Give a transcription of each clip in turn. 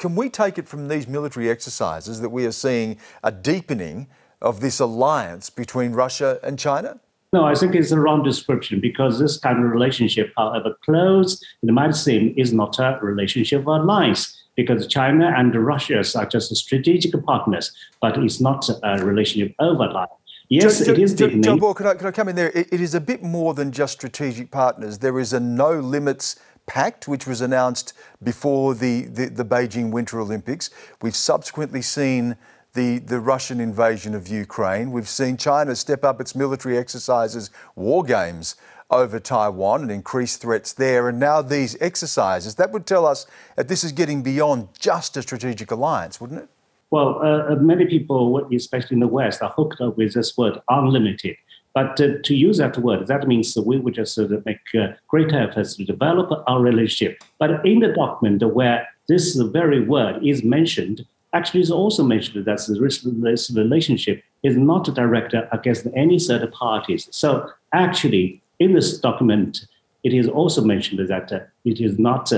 Can we take it from these military exercises that we are seeing a deepening of this alliance between Russia and China? No, I think it's a wrong description, because this kind of relationship, however close it might seem, is not a relationship or alliance, because China and Russia are just strategic partners, but it's not a relationship over alliance. Yes, it is deepening. Zhou Bo, could I come in there? It is a bit more than just strategic partners. There is a no limits pact, which was announced before the Beijing Winter Olympics. We've subsequently seen the Russian invasion of Ukraine. We've seen China step up its military exercises, war games over Taiwan, and increase threats there. And now these exercises, that would tell us that this is getting beyond just a strategic alliance, wouldn't it? Well, many people, especially in the West, are hooked up with this word, unlimited. But to use that word, that means that we would just make great efforts to develop our relationship. But in the document where this very word is mentioned, actually it's also mentioned that this relationship is not directed against any third parties. So actually, in this document, it is also mentioned that it is not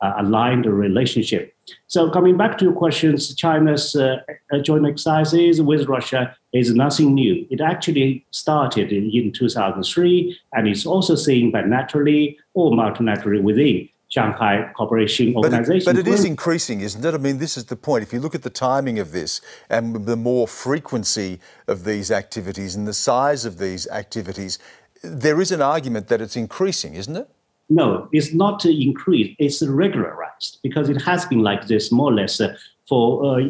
aligned relationship. So coming back to your questions, China's joint exercises with Russia is nothing new. It actually started in 2003, and it's also seen bilaterally or multilaterally within Shanghai Cooperation Organization. But it is increasing, isn't it? I mean, this is the point. If you look at the timing of this and the more frequency of these activities and the size of these activities, there is an argument that it's increasing, isn't it? No, it's not increased. It's regularized, because it has been like this more or less for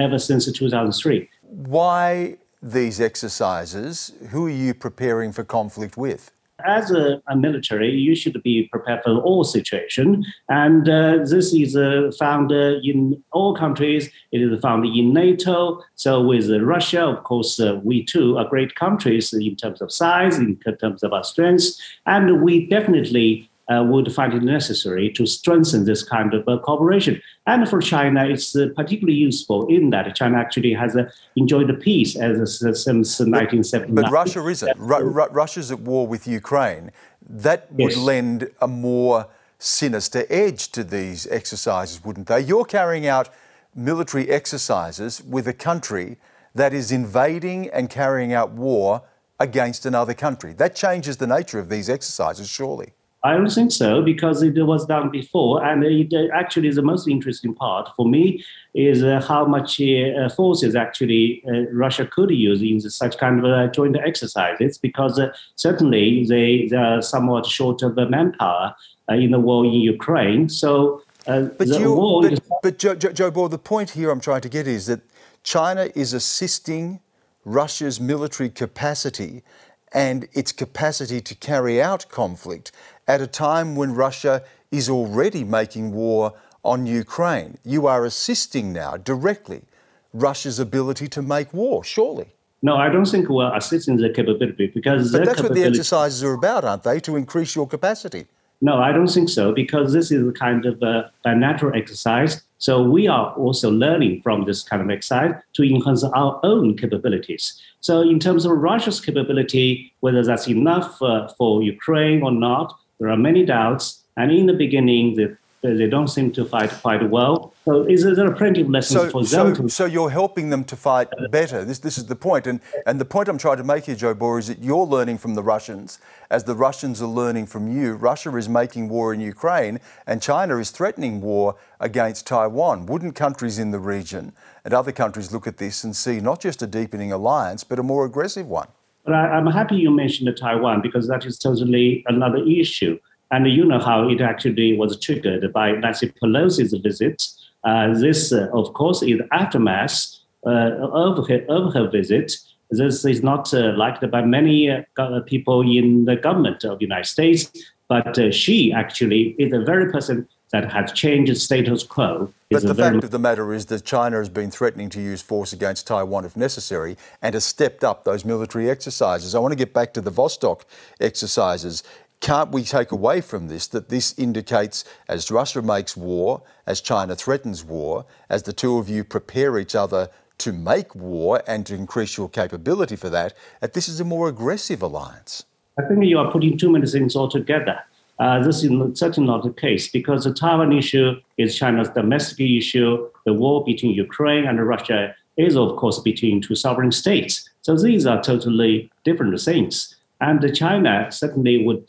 ever since 2003. Why these exercises? Who are you preparing for conflict with? As a military, you should be prepared for all situations, and this is found in all countries. It is found in NATO. So with Russia, of course, we too are great countries in terms of size, in terms of our strengths, and we definitely would find it necessary to strengthen this kind of cooperation. And for China, it's particularly useful in that China actually has enjoyed the peace since 1979. But Russia isn't. Russia's at war with Ukraine. That would lend a more sinister edge to these exercises, wouldn't they? You're carrying out military exercises with a country that is invading and carrying out war against another country. That changes the nature of these exercises, surely. I don't think so, because it was done before, and it actually is the most interesting part for me is how much forces actually Russia could use in such kind of joint exercises, because certainly they are somewhat short of manpower in the war in Ukraine. So, but Zhou Bo, the point here I'm trying to get is that China is assisting Russia's military capacity and its capacity to carry out conflict at a time when Russia is already making war on Ukraine. You are assisting now directly Russia's ability to make war, surely. No, I don't think we're assisting their capability, because... But that's what the exercises are about, aren't they, to increase your capacity? No, I don't think so, because this is a kind of a natural exercise. So we are also learning from this kind of exercise to enhance our own capabilities. So in terms of Russia's capability, whether that's enough for Ukraine or not, there are many doubts. And in the beginning, they don't seem to fight quite well. So there are plenty of lessons for them. So you're helping them to fight better. This is the point. And the point I'm trying to make here, Zhou Bo, is that you're learning from the Russians as the Russians are learning from you. Russia is making war in Ukraine and China is threatening war against Taiwan. Wouldn't countries in the region and other countries look at this and see not just a deepening alliance but a more aggressive one? But I'm happy you mentioned Taiwan, because that is totally another issue. And you know how it actually was triggered by Nancy Pelosi's visit. This, of course, is aftermath of her visit. This is not liked by many people in the government of the United States, but she actually is the very person that has changed status quo. But the fact of the matter is that China has been threatening to use force against Taiwan if necessary and has stepped up those military exercises. I want to get back to the Vostok exercises. Can't we take away from this that this indicates, as Russia makes war, as China threatens war, as the two of you prepare each other to make war and to increase your capability for that, that this is a more aggressive alliance? I think you are putting too many things all together. This is certainly not the case because the Taiwan issue is China's domestic issue. The war between Ukraine and Russia is, of course, between two sovereign states. So these are totally different things. And China certainly would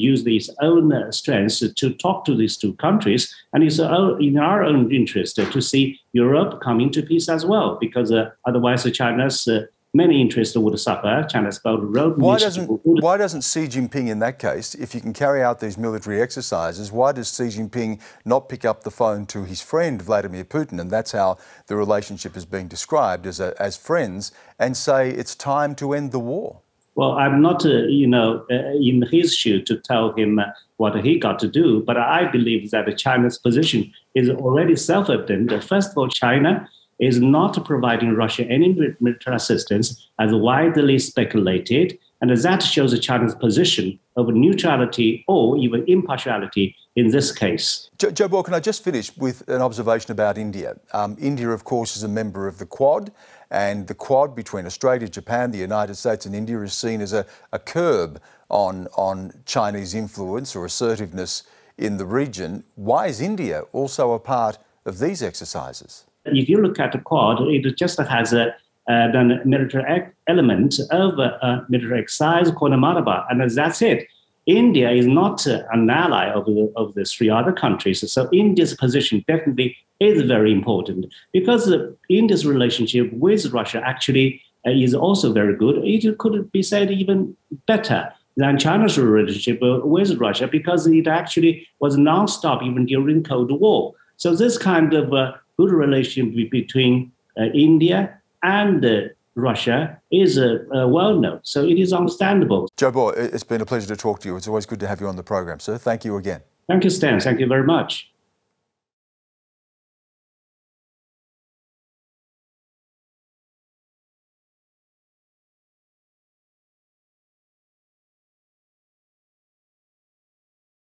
use its own strengths to talk to these two countries. And it's in our own interest to see Europe coming to peace as well, because otherwise China's many interests would suffer. China's Belt and Road. Why doesn't Xi Jinping, in that case, if you can carry out these military exercises, why does Xi Jinping not pick up the phone to his friend Vladimir Putin, and that's how the relationship is being described as friends, and say it's time to end the war? Well, I'm not, in his shoe to tell him what he got to do, but I believe that China's position is already self-evident. First of all, China is not providing Russia any military assistance as widely speculated, and that shows China's position of neutrality or even impartiality in this case. Zhou Bo, can I just finish with an observation about India? India, of course, is a member of the Quad, and the Quad between Australia, Japan, the United States and India is seen as a curb on Chinese influence or assertiveness in the region. Why is India also a part of these exercises? If you look at the Quad, it just has a military element of a military exercise called Malabar, and that's it. India is not an ally of the three other countries, so India's position definitely is very important because India's relationship with Russia actually is also very good. It could be said even better than China's relationship with Russia because it actually was non-stop even during Cold War. So this kind of good relationship between India and Russia is well known. So it is understandable. Zhou Bo, it's been a pleasure to talk to you. It's always good to have you on the program, sir. Thank you again. Thank you, Stan. Thank you very much.